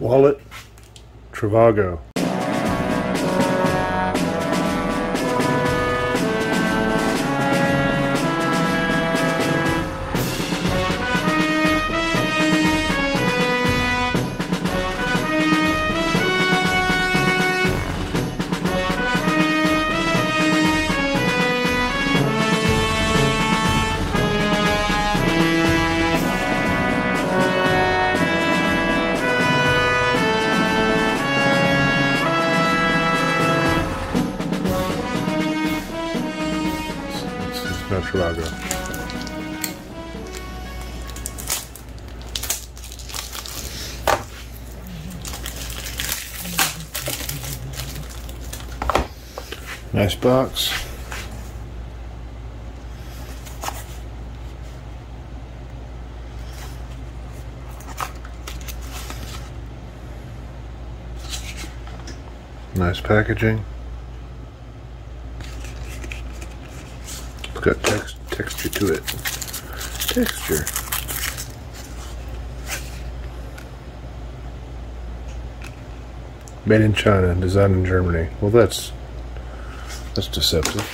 wallet, Travago. Travago. Nice box. Nice packaging. Got texture to it. Texture. Made in China, designed in Germany. Well, that's deceptive.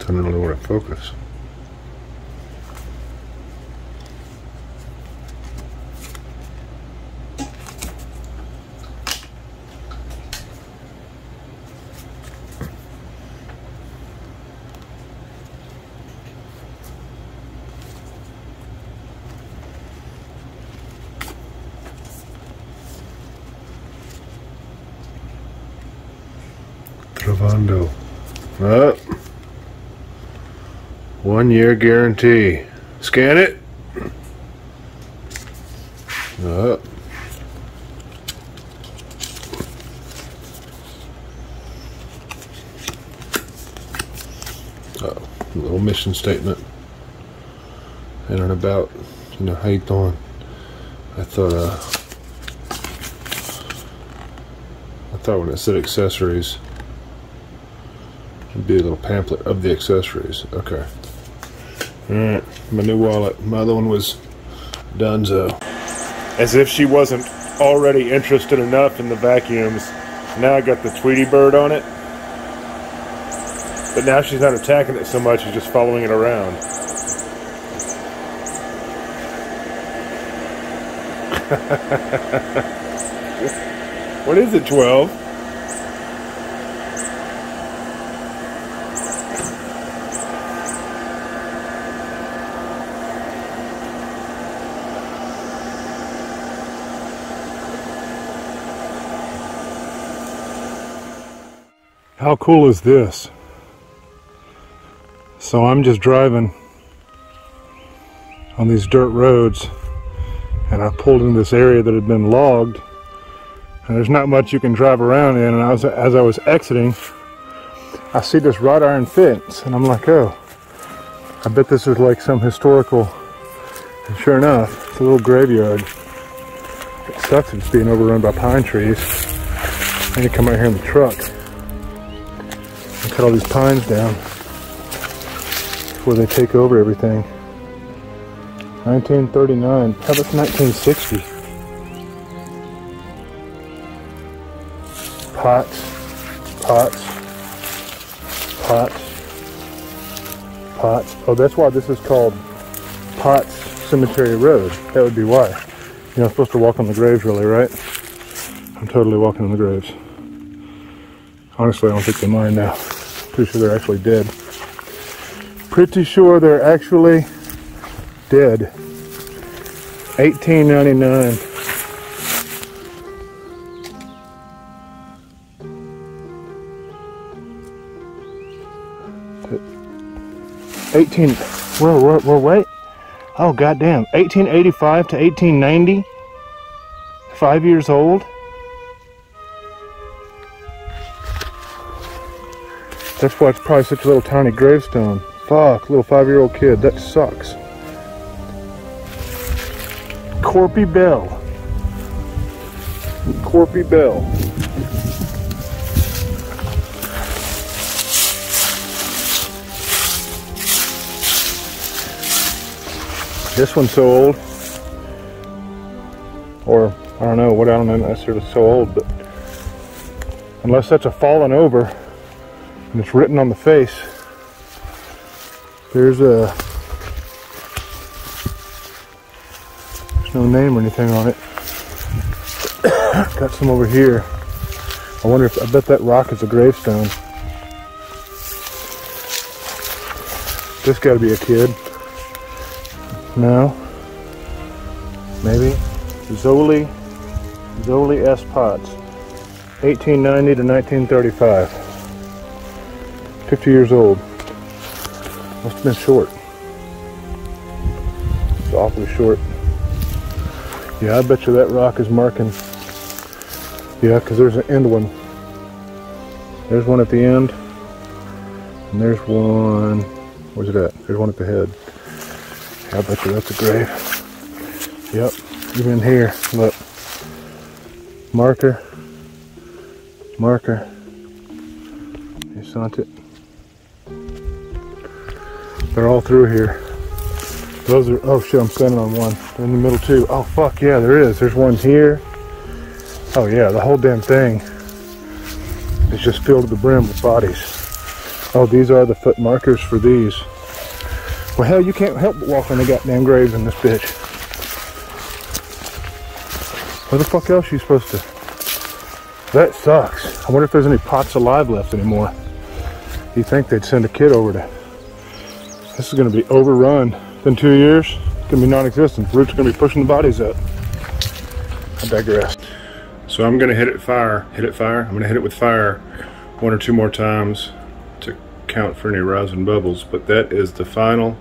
I don't know where to focus. Travago. Ah. 1 year guarantee. Scan it. Oh. Uh-oh. A little mission statement. And an about, you know, how you doing? I thought when it said accessories, it'd be a little pamphlet of the accessories. Okay. Alright, my new wallet. My other one was Dunzo. As if she wasn't already interested enough in the vacuums, now I got the Tweety Bird on it. But now she's not attacking it so much, she's just following it around. What is it, 12? How cool is this? So I'm just driving on these dirt roads and I pulled into this area that had been logged and there's not much you can drive around in, and as I was exiting I see this wrought iron fence and I'm like, oh, I bet this is like some historical, and sure enough it's a little graveyard. It sucks it's being overrun by pine trees. I need to come out here in the truck. Cut all these pines down before they take over everything. 1939. How about 1960? Potts. Oh, that's why this is called Potts Cemetery Road. That would be why. You're not supposed to walk on the graves, really, right? I'm totally walking on the graves. Honestly, I don't think they mind now. Pretty sure they're actually dead. Pretty sure they're actually dead. 1899. Wait. Oh, goddamn. 1885 to 1890? 5 years old. That's why it's probably such a little tiny gravestone. Fuck, little 5-year-old kid, that sucks. Corpie Bell. Corpie Bell. This one's so old, or I don't know, what I don't know necessarily so old, but unless that's a fallen over and it's written on the face, there's no name or anything on it. Got some over here. I wonder if, I bet that rock is a gravestone. This gotta be a kid. No, maybe. Zoli S. Potts, 1890 to 1935. 50 years old. Must have been short. It's awfully short. Yeah, I bet you that rock is marking. Yeah, because there's an end one. There's one at the end. And there's one, where's it at? There's one at the head. I bet you that's a grave. Yep, even here, look. Marker. Marker. You sant it. They're all through here. Those are, oh shit, I'm standing on one. They're in the middle too. Oh fuck, yeah, there is. There's one here. Oh yeah, the whole damn thing is just filled to the brim with bodies. Oh, these are the foot markers for these. Well, hell, you can't help but walk on the goddamn graves in this bitch. Where the fuck else are you supposed to? That sucks. I wonder if there's any Potts alive left anymore. You'd think they'd send a kid over to. This is gonna be overrun. In 2 years, it's gonna be non-existent. Roots are gonna be pushing the bodies up. I digress. So I'm gonna hit it fire. Hit it fire. I'm gonna hit it with fire 1 or 2 more times to count for any rising bubbles, but that is the final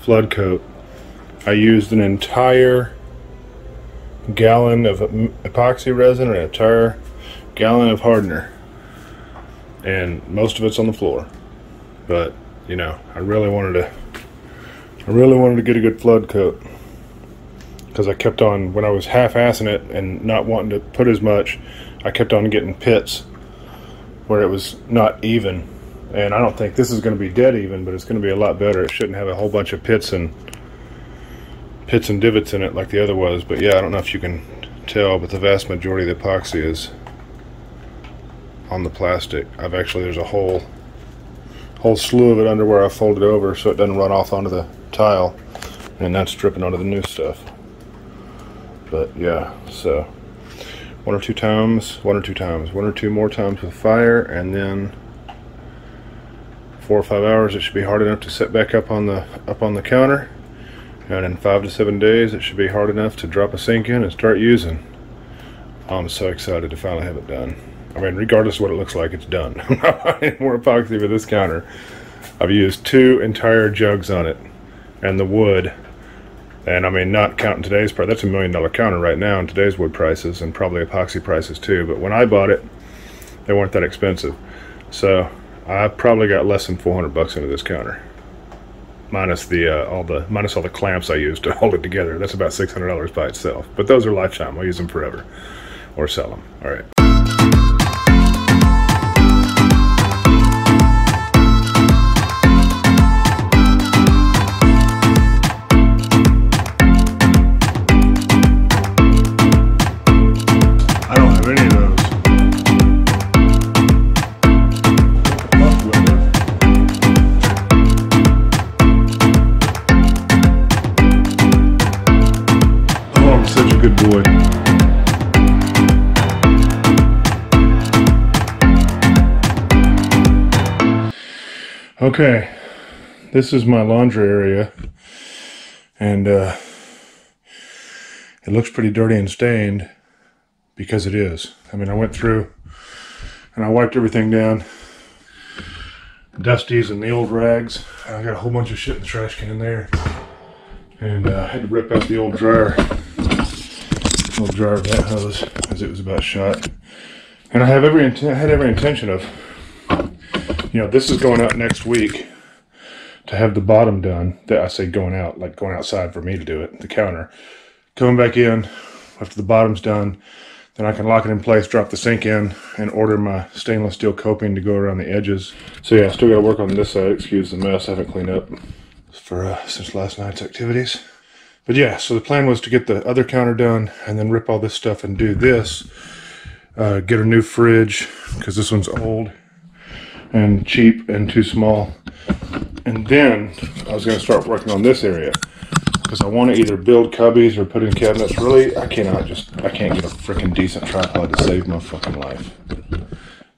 flood coat. I used an entire gallon of epoxy resin and an entire gallon of hardener, and most of it's on the floor, but you know, I really wanted to get a good flood coat, because I kept on, when I was half-assing it and not wanting to put as much, I kept on getting pits where it was not even, and I don't think this is going to be dead even, but it's going to be a lot better. It shouldn't have a whole bunch of pits and divots in it like the other was. But yeah, I don't know if you can tell, but the vast majority of the epoxy is on the plastic. I've actually, there's a whole slew of it under where I folded over so it doesn't run off onto the tile, and that's dripping onto the new stuff. But yeah, so 1 or 2 more times with fire, and then 4 or 5 hours it should be hard enough to set back up on the counter, and in 5 to 7 days it should be hard enough to drop a sink in and start using. I'm so excited to finally have it done. I mean, regardless of what it looks like, it's done. I'm not buying more epoxy for this counter. I've used 2 entire jugs on it and the wood, and I mean, not counting today's price, that's $1 million counter right now in today's wood prices, and probably epoxy prices too, but when I bought it they weren't that expensive, so I probably got less than 400 bucks into this counter, minus the all the clamps I used to hold it together. That's about $600 by itself. But those are lifetime. I'll use them forever, or sell them. All right. Okay, this is my laundry area, and it looks pretty dirty and stained, because it is. I mean, I went through and I wiped everything down, dusties and the old rags. I got a whole bunch of shit in the trash can there, and I had to rip out the old dryer. little jar of that hose as it was about shot. And I had every intention of, you know, this is going out next week to have the bottom done. That I say going out, like going outside for me to do it, the counter. Coming back in after the bottom's done, then I can lock it in place, drop the sink in, and order my stainless steel coping to go around the edges. So yeah, I still got to work on this side. Excuse the mess, I haven't cleaned up for since last night's activities. But yeah, so the plan was to get the other counter done and then rip all this stuff and do this. Get a new fridge, because this one's old and cheap and too small. And then I was going to start working on this area, because I want to either build cubbies or put in cabinets. Really, I can't get a freaking decent tripod to save my fucking life.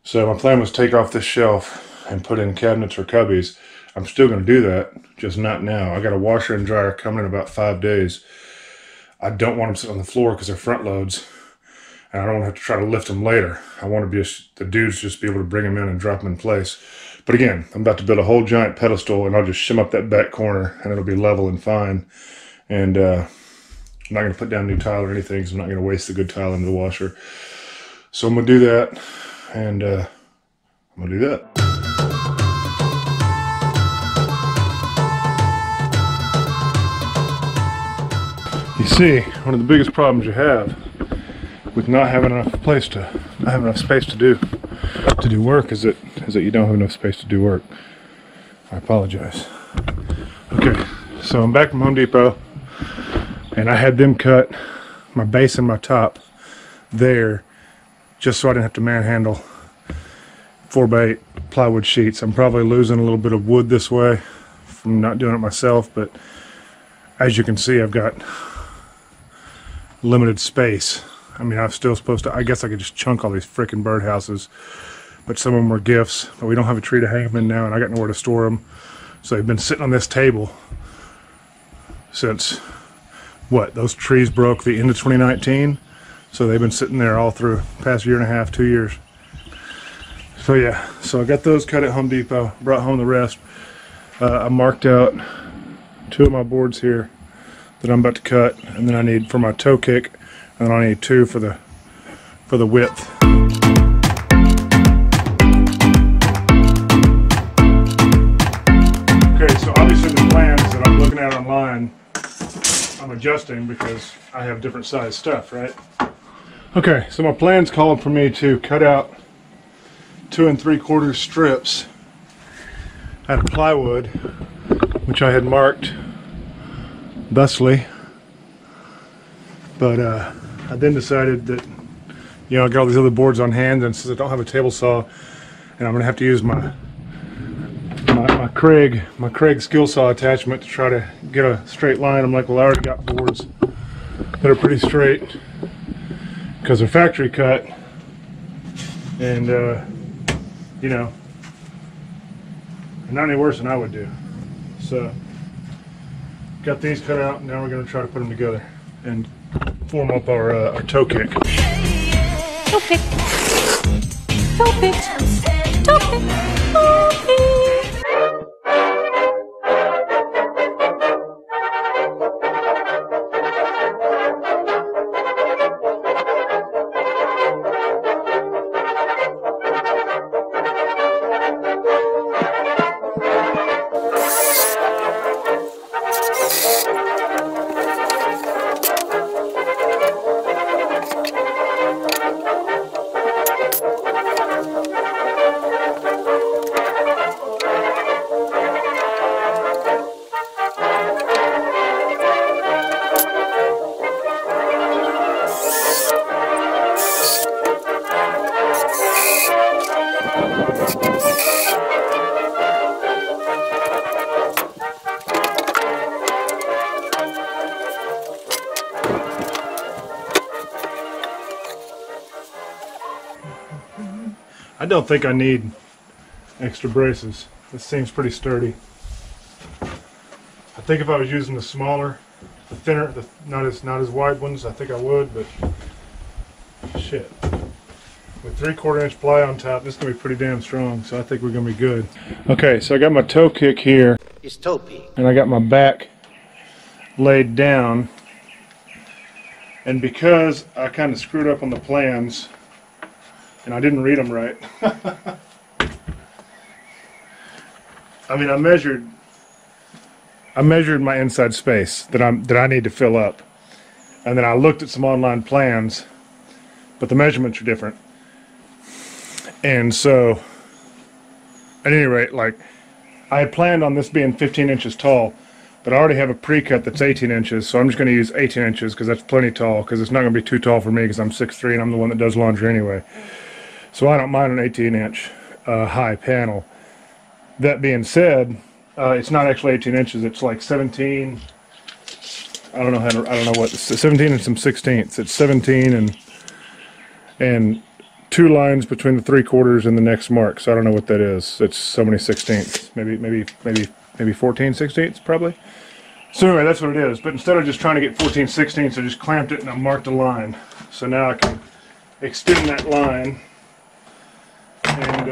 So my plan was to take off this shelf and put in cabinets or cubbies. I'm still going to do that, just not now. I got a washer and dryer coming in about 5 days. I don't want them sitting on the floor because they're front loads, and I don't want to have to try to lift them later. I want to the dudes just be able to bring them in and drop them in place. But again, I'm about to build a whole giant pedestal, and I'll just shim up that back corner, and it'll be level and fine. And I'm not going to put down new tile or anything, because I'm not going to waste the good tile into the washer. So I'm going to do that, and I'm going to do that. You see, one of the biggest problems you have with not having enough space to do work is that you don't have enough space to do work. I apologize. Okay, so I'm back from Home Depot, and I had them cut my base and my top there just so I didn't have to manhandle 4x8 plywood sheets. I'm probably losing a little bit of wood this way from not doing it myself, but as you can see, I've got limited space. I mean, I'm still supposed to, I guess I could just chunk all these frickin' birdhouses, but some of them were gifts, but we don't have a tree to hang them in now, and I got nowhere to store them. So they've been sitting on this table since, what, those trees broke the end of 2019? So they've been sitting there all through the past year and a half, 2 years. So yeah, so I got those cut at Home Depot, brought home the rest. I marked out 2 of my boards here that I'm about to cut, and then I need for my toe kick, and I need 2 for the width. Okay, so obviously the plans that I'm looking at online, I'm adjusting because I have different size stuff, right? Okay, so my plans called for me to cut out 2 3/4 strips out of plywood, which I had marked thusly. But I then decided that, you know, I got all these other boards on hand, and since I don't have a table saw, and I'm going to have to use my Craig skill saw attachment to try to get a straight line. I'm like, well, I already got boards that are pretty straight because they're factory cut, and, you know, not any worse than I would do. So got these cut out, and now we're going to try to put them together and form up our toe kick. Toe kick. Toe kick. Toe kick. Toe kick. I don't think I need extra braces. This seems pretty sturdy. I think if I was using the smaller, the thinner, the not as wide ones, I think I would, but shit. With 3/4 inch ply on top, this is gonna be pretty damn strong, so I think we're gonna be good. Okay, so I got my toe kick here. It's toe peak. And I got my back laid down. And because I kind of screwed up on the plans and I didn't read them right, I mean, I measured my inside space that I need to fill up, and then I looked at some online plans, but the measurements are different. And so, at any rate, like, I had planned on this being 15 inches tall, but I already have a pre-cut that's 18 inches, so I'm just going to use 18 inches because that's plenty tall, because it's not going to be too tall for me because I'm 6'3" and I'm the one that does laundry anyway. So I don't mind an 18-inch high panel. That being said, it's not actually 18 inches, it's like 17, I don't know what, 17 and some 16ths. It's 17 and two lines between the 3/4 and the next mark, so I don't know what that is. It's so many 16ths, maybe 14/16ths probably. So anyway, that's what it is, but instead of just trying to get 14/16ths, I just clamped it and I marked a line. So now I can extend that line and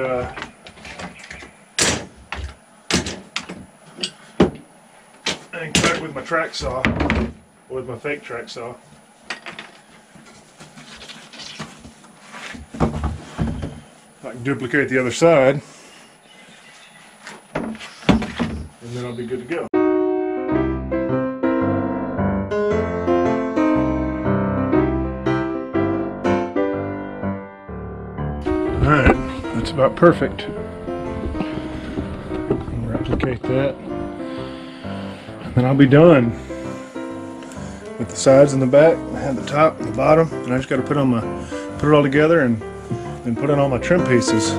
cut with my track saw, or with my fake track saw. I can duplicate the other side, and then I'll be good to go. Alright, that's about perfect. I'll replicate that. And I'll be done with the sides and the back. I have the top and the bottom, and I just got to put it all together and put on all my trim pieces.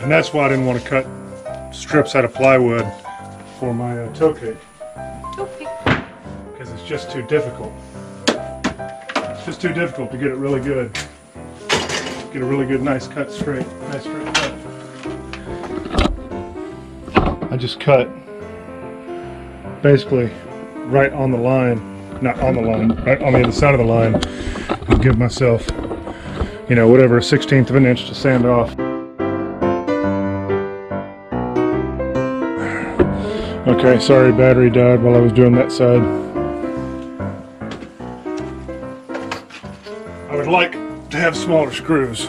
And that's why I didn't want to cut strips out of plywood for my toe cake, because it's just too difficult. It's just too difficult to get it really good. Get a really good, nice cut straight, nice straight cut. I just cut basically right on the line, not on the line, right on the other side of the line. I'll give myself, you know, whatever, a 16th of an inch to sand off. Okay, sorry, battery died while I was doing that side. I would like to have smaller screws,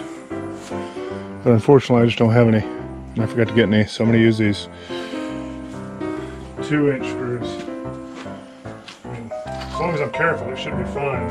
but unfortunately I just don't have any, and I forgot to get any, so I'm going to use these 2-inch screws. I mean, as long as I'm careful, it should be fine.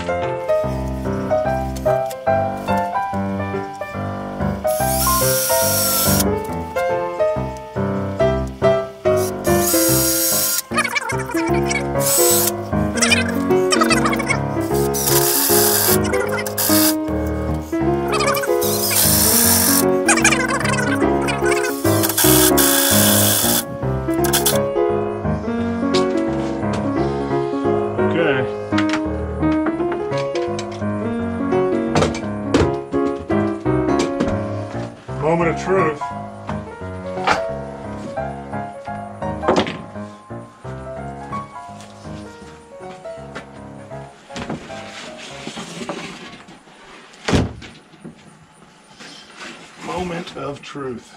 Moment of truth. Moment of truth.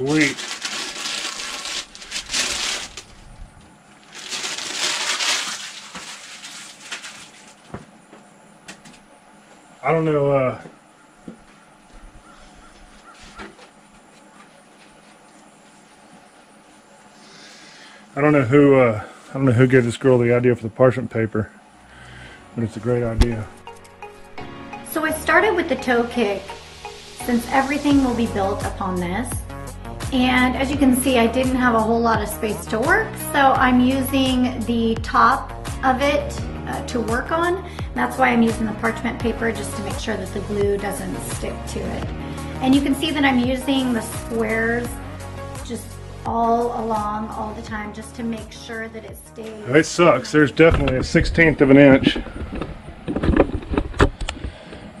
Sweet. I don't know, I don't know who gave this girl the idea for the parchment paper, but it's a great idea. So I started with the toe kick, since everything will be built upon this. And as you can see, I didn't have a whole lot of space to work, so I'm using the top of it to work on. That's why I'm using the parchment paper, just to make sure that the glue doesn't stick to it. And you can see that I'm using the squares just all along all the time just to make sure that it stays. It sucks. There's definitely a 1/16 of an inch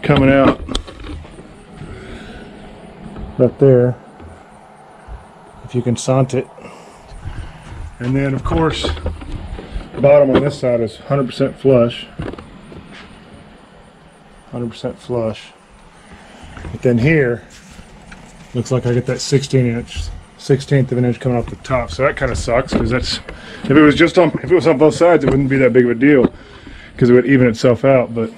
coming out right there, if you can sant it. And then of course the bottom on this side is 100% flush, 100% flush. But then here looks like I get that 1/16 of an inch coming off the top, so that kind of sucks, because that's, if it was just on, if it was on both sides, it wouldn't be that big of a deal because it would even itself out. But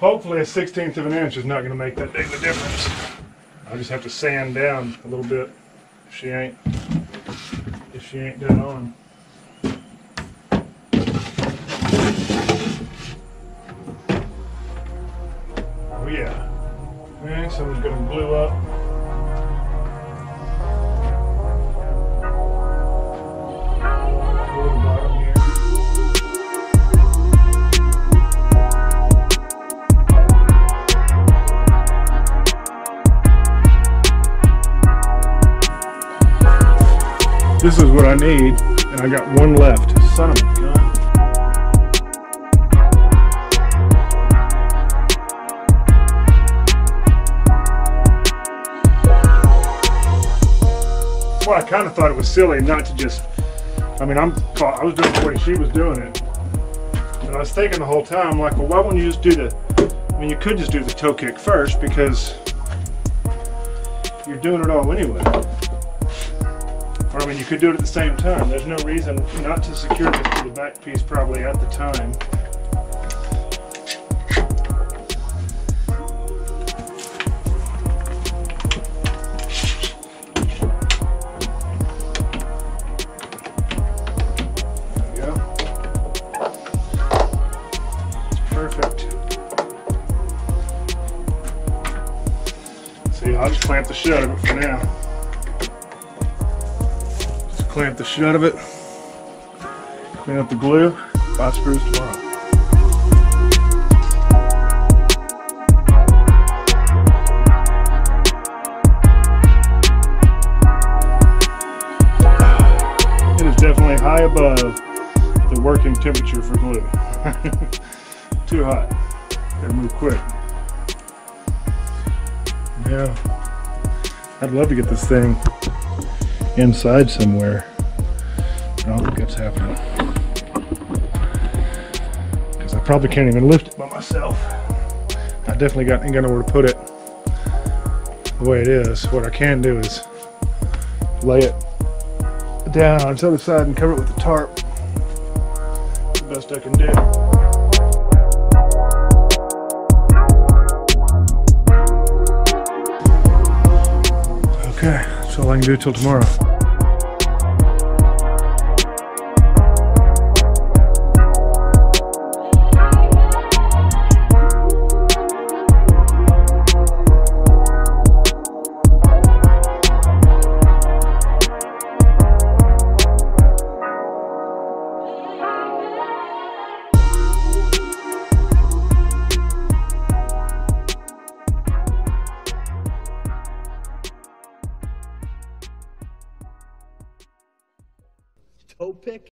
hopefully a 1/16 of an inch is not going to make that big of a difference. I just have to sand down a little bit if she ain't dead on. Oh yeah. Okay, so we're going to glue up. This is what I need, and I got one left. Son of a gun. Well, I kind of thought it was silly not to just, I mean, I was doing it the way she was doing it. And I was thinking the whole time, like, well, why wouldn't you just do the, I mean, you could just do the toe kick first, because you're doing it all anyway. Or, I mean, you could do it at the same time. There's no reason not to secure this to the back piece probably at the time. There you go. Perfect. See, I'll just clamp the shut of it for now. Clamp the shut of it, clean up the glue, buy screws tomorrow. It is definitely high above the working temperature for glue. Too hot. Gotta move quick. Yeah, I'd love to get this thing inside somewhere. I don't think that's happening, because I probably can't even lift it by myself. I definitely ain't got nowhere to put it the way it is. What I can do is lay it down on its other side and cover it with a tarp. That's the best I can do. That's all I can do till tomorrow.